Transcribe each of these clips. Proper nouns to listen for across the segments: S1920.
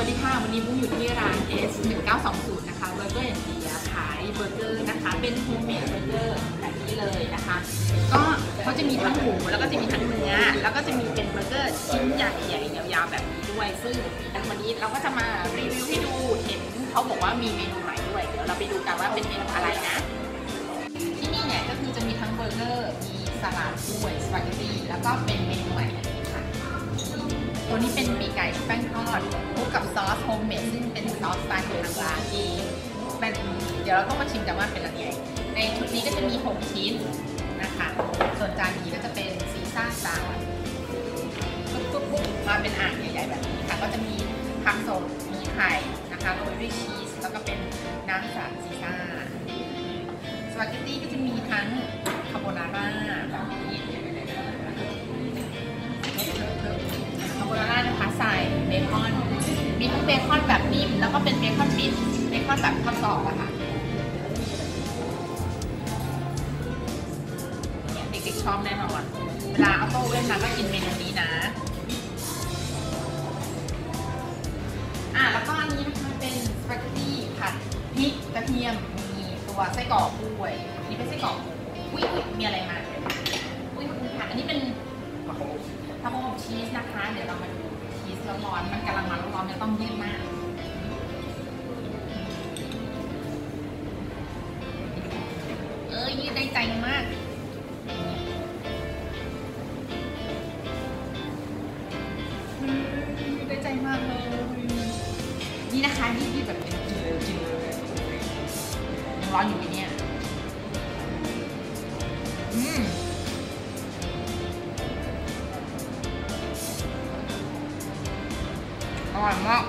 สวัสดีค่ะวันนี้บุ้งอยู่ที่ร้าน S1920 นะคะเบอร์เกอร์อย่างเดียวขายเบอร์เกอร์นะคะเป็นโฮมเมดเบอร์เกอร์แบบนี้เลยนะคะก็เขาจะมีทั้งหมูแล้วก็จะมีทั้งเนื้อแล้วก็จะมีเป็นเบอร์เกอร์ชิ้นใหญ่ใหญ่ยาวๆแบบนี้ด้วยซึ่งวันนี้เราก็จะมารีวิวให้ดูเห็นเขาบอกว่ามีเมนูใหม่ด้วยเดี๋ยวเราไปดูกันว่าเป็นเมนูอะไรนะที่นี่เนี่ยก็คือจะมีทั้งเบอร์เกอร์มีสลัดด้วยสปาเกตตี้แล้วก็เป็นเมนูใหม่ตัวนี้เป็นหมี่ไก่ชุบแป้งทอดคู่กับซอสโฮมเมดซึ่งเป็นซอสสไตล์ของทางร้านที่เดี๋ยวเราต้องมาชิมกันว่าเป็นอะไรในชุดนี้ก็จะมี6ชิ้นนะคะส่วนจานนี้ก็จะเป็นซีซ่าซาลัดปุ๊บมาเป็นอ่างใหญ่ๆแบบนี้ค่ะก็จะมีผักสดมีไข่นะคะโรยด้วยชีสแล้วก็เป็นน้ำสลัดซีซ่าสปาเกตตี้ก็จะมีทั้งคาโบนาร่าแบบนี้นะคะใส่เบคอนมีทั้งเบคอนแบบนิ่มแล้วก็เป็นเบคอนบิดเบคอนแบบข้อศอกอะค่ะเด็กๆชอบแน่นอนเวลาเอาโต้เล่นนะก็กินเมนูนี้นะแล้วก็อันนี้นะคะเป็นสปาเกตตี้ผัดพริกกระเทียมมีตัวไส้กรอกด้วยอันนี้เป็นไส้กรอกอุ้ยมีอะไรมาอุ้ยค่ะอันนี้เป็นทำอบชีสนะคะเดี๋ยวเรามาดูชีสร้อนๆมันกำลังร้อนๆจะต้องยืดมากยืดได้ใจมากยืดได้ใจมากเลยนี่นะคะยืดแบบเป็นกินเลยร้อนอยู่ไหมเนี่ยอร่อยมาก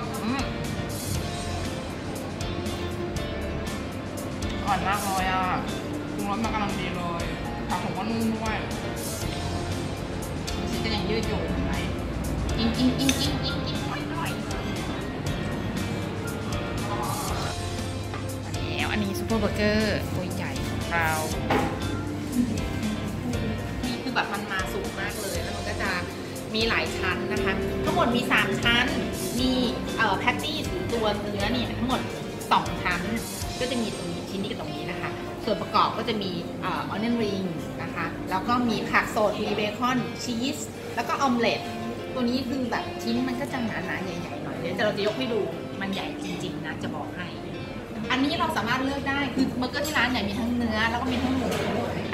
อร่อยมากเลยอ่ะปรุงรสมันกำลังดีเลยผักผมก็นุ่มด้วยชีสก็ยังยืดหยุ่นไหมกินหน่อยแล้วอันนี้ซุปเปอร์เบอร์เกอร์ตัวใหญ่ของเรานี่คือแบบมันมาสูงมากเลยแล้วมันก็จะมีหลายชั้นนะคะทั้งหมดมี3ชั้นมีแพตตี้ตัวเนื้อเนี่ยทั้งหมด2ชั้นก็จะมีตรงนี้ชิ้นนี้กับตรงนี้นะคะส่วนประกอบก็จะมีออนเนอร์ริงนะคะแล้วก็มีผักสดมีเบคอนชีสแล้วก็ออมเล็ตตัวนี้คือแบบชิ้นมันก็จะหนาใหญ่ๆหน่อยเดี๋ยวเราจะยกให้ดูมันใหญ่จริงๆนะจะบอกให้อันนี้เราสามารถเลือกได้คือเบอร์เกอร์ที่ร้านเนี่ยมีทั้งเนื้อแล้วก็มีทั้งหมู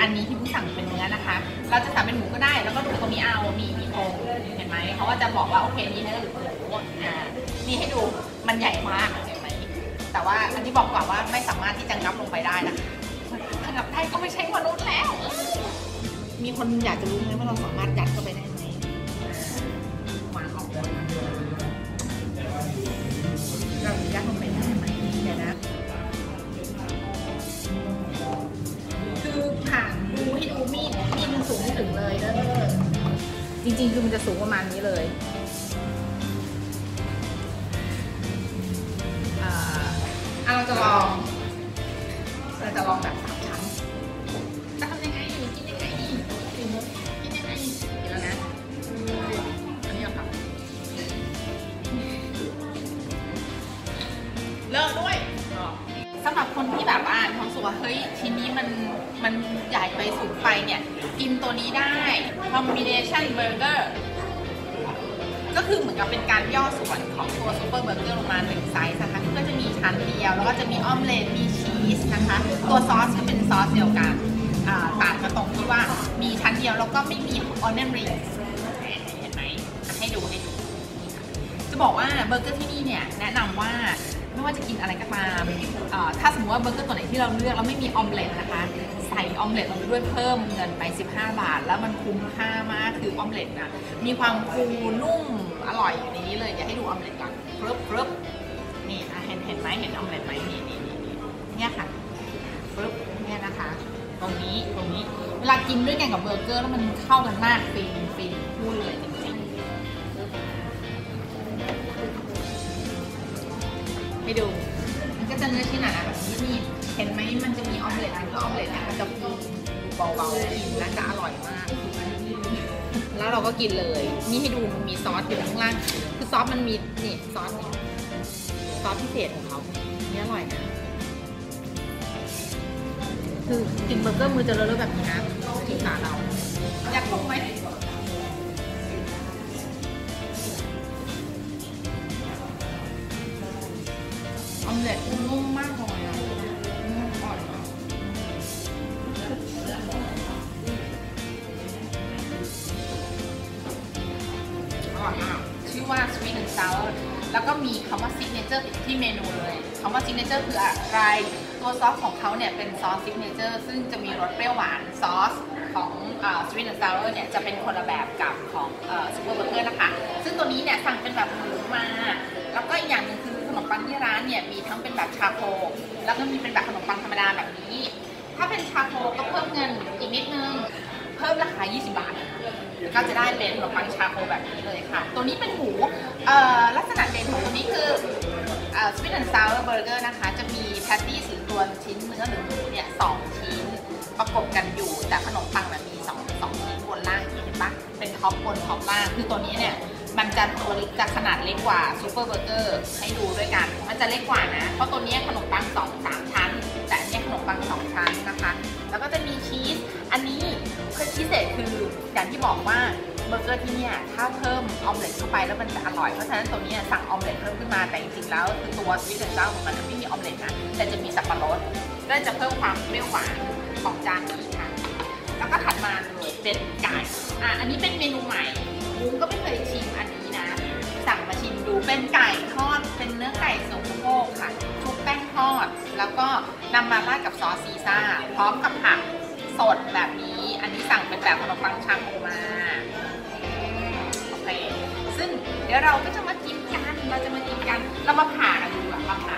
อันนี้ที่ผู้สั่งเป็นเนื้อนะคะเราจะสั่งเป็นหมูก็ได้แล้วก็ดูเขามีเอามีโครงเห็นไหมเขาก็จะบอกว่าโอเคนี่เนื้อหรือหมูนี่ให้ดูมันใหญ่มากเห็นไหมแต่ว่าอันนี้บอกก่อนว่าไม่สามารถที่จะงับลงไปได้นะถ้างับได้ก็ไม่ใช่มนุษย์แล้วมีคนอยากจะรู้ไหมว่าเราสามารถยัดเข้าไปได้ไหมวางออกเรายัดลงไปได้ไหมเดี๋ยวนะมีดมันสูงไม่ถึงเลยเด้อจริงๆคือมันจะสูงประมาณนี้เลยเราจะลองแบบ3ชั้นจะทำยังไงกินยังไงเดี๋ยวนะอันนี้ค่ะเลิกด้วยสำหรับคนที่แบบความสุขเฮ้ยทีนี้มันใหญ่ไปสูงไปเนี่ยกินตัวนี้ได้คอมบิเนชั่นเบอร์เกอร์ก็คือเหมือนกับเป็นการย่อส่วนของตัวซุปเปอร์เบอร์เกอร์ลงมา1ไซส์นะคะก็จะมีชั้นเดียวแล้วก็จะมีออมเล็ตมีชีสนะคะตัวซอสก็เป็นซอสเดียวกันต่างกันตรงที่ว่ามีชั้นเดียวแล้วก็ไม่มีออนเนอร์ริงเห็นไหมให้ดูจะบอกว่าเบอร์เกอร์ที่นี่เนี่ยแนะนำว่าไม่ว่าจะกินอะไรก็ตามถ้าสมมติว่าเบอร์เกอร์ตัวไหนที่เราเลือกแล้วไม่มีออมเล็ตนะคะใส่ออมเล็ตลงไปด้วยเพิ่มเงินไป15บาทแล้วมันคุ้มค่ามากคือออมเล็ตนะมีความฟูนุ่มอร่อยอยู่ในนี้เลยอยากให้ดูออมเล็ตก่อนปึ๊บนี่เห็นไหมเห็นออมเล็ตไหมนี่เนี่ยค่ะปึ๊บเนี่ยนะคะตรงนี้เวลากินด้วยกันกับเบอร์เกอร์แล้วมันเข้ากันมากฟินพูดเลยจริงให้ดูมันก็จะเนื้อชิ้นหนาแบบนี้นี่เห็นไหมมันจะมีออมเล็ตก็ออมเล็ตมันจะฟูเบาๆกินแล้วจะอร่อยมากแล้วเราก็กินเลยนี่ให้ดูมันมีซอสอยู่ข้างล่างคือซอสมันมีนี่ซอส ซอสพิเศษของเขาเนี่ยอร่อยนะคือกินเบอร์เกอร์มือจะเลอะๆแบบนี้นะกินขาเราอยากคงไหมออมเล็ตนุ่มมากเลยอ่ะอ่อนอ่ะชื่อว่า Sweet and Sour แล้วก็มีคำว่า Signature ติดที่เมนูเลยคำว่า Signature คืออะไรตัวซอสของเขาเนี่ยเป็นซอส Signature ซึ่งจะมีรสเปรี้ยวหวานซอสของ Sweet and Sour เนี่ยจะเป็นคนละแบบกับของSuper Burger นะคะซึ่งตัวนี้เนี่ยสั่งเป็นแบบหมูมาแล้วก็อีกอย่างนึงคือขนมปังที่ร้านเนี่ยมีทั้งเป็นแบบชาโคแล้วก็มีเป็นแบบขนมปังธรรมดาแบบนี้ถ้าเป็นชาโคก็เพิ่มเงินอีกนิดนึงเพิ่มราคา20บาทก็จะได้เป็นขนมปังชาโคแบบนี้เลยค่ะตัวนี้เป็นหมูลักษณะเด่นของตัวนี้คือSweet and Sour Burger นะคะจะมีแพตตี้4ตัวชิ้นเนื้อหรือหมูเนี่ย2ชิ้นประกบกันอยู่แต่ขนมปังมันมี2ชิ้นบนล่างเห็นปะเป็นท็อปบนท็อปล่างคือตัวนี้เนี่ยมันจะตัวเล็กจะขนาดเล็กกว่าซูเปอร์เบอร์เกอร์ให้ดูด้วยกันมันจะเล็กกว่านะเพราะตัวนี้ขนมปัง 2-3 ชั้นแต่อันนี้ขนมปัง2ชั้นนะคะแล้วก็จะมีชีสอันนี้พิเศษคืออย่างที่บอกว่าเบอร์เกอร์ที่นี่ถ้าเพิ่มออมเล็ตเข้าไปแล้วมันจะอร่อยเพราะฉะนั้นตัวนี้สั่งออมเล็ตเพิ่มขึ้นมาแต่จริงๆแล้วคือตัวสวิตเซอร์แลนด์ของมันไม่มีออมเล็ตนะแต่จะมีสับปะรดและจะเพิ่มความเปรี้ยวหวานของจานนี้ค่ะแล้วก็ถัดมาเลยเป็นไก่อันนี้เป็นเมนูใหม่มุ้งก็ไม่เคยชิมอันนี้นะสั่งมาชิมดูเป็นไก่ทอดเป็นเนื้อไก่ส่งสะโพกค่ะชุบแป้งทอดแล้วก็นำมาราดกับซอสซีซ่าพร้อมกับผักสดแบบนี้อันนี้สั่งเป็นแบบขนมปังชาโคมาโอเคซึ่งเดี๋ยวเราก็จะมากินกันเรามาผ่ากันดูแบบมาผ่า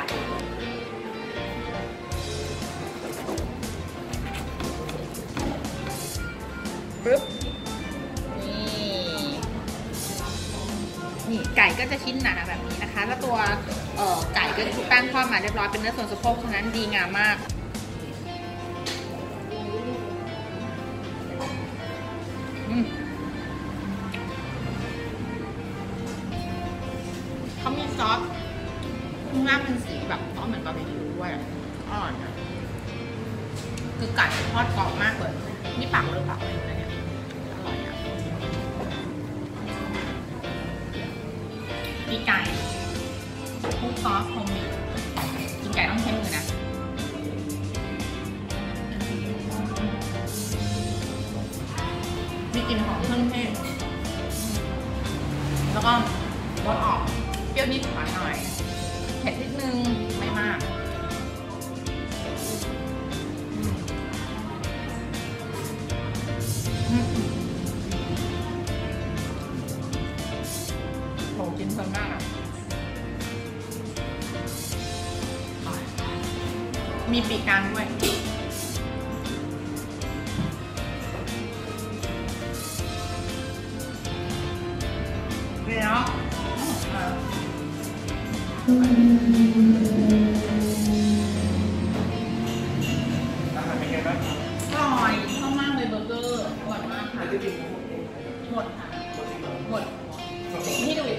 ปึ๊บนี่ไก่ก็จะชิ้นหนาแบบนี้นะคะแล้วตัวไก่ก็จะถูกแป้งทอดมาเรียบร้อยเป็นเนื้อส่วนสะโพกฉะนั้นดีงามมากเขามีซอสข้างล่างเป็นสีแบบซอสเหมือนบาร์บีคิวด้วยอร่อยนะคือไก่ทอดกรอบมากเลยนี่ปากเลยปากเลยเนี่ยอร่อยอ่ะตีไก่คลุกซอสโฮมเมดกินไก่ต้องเข้มเลยนะมีกลิ่นหอมเครื่องเทศแล้วก็รสออกเปรี้ยวนิดหวานหน่อยเผ็ดนิดนึงไม่มากโหกินเพลินมากอ่ะมีปีกกลางด้วยแล้วอาหารเป็นไงบ้างอร่อยชอบมากเลยเบอร์เกอร์อร่อยมากค่ะหมดค่ะหมดนี่ดูอีก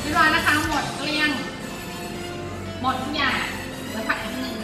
เรียบร้อยนะคะหมดเกลี้ยงหมดทุกอย่างเหลือผักนิดนึง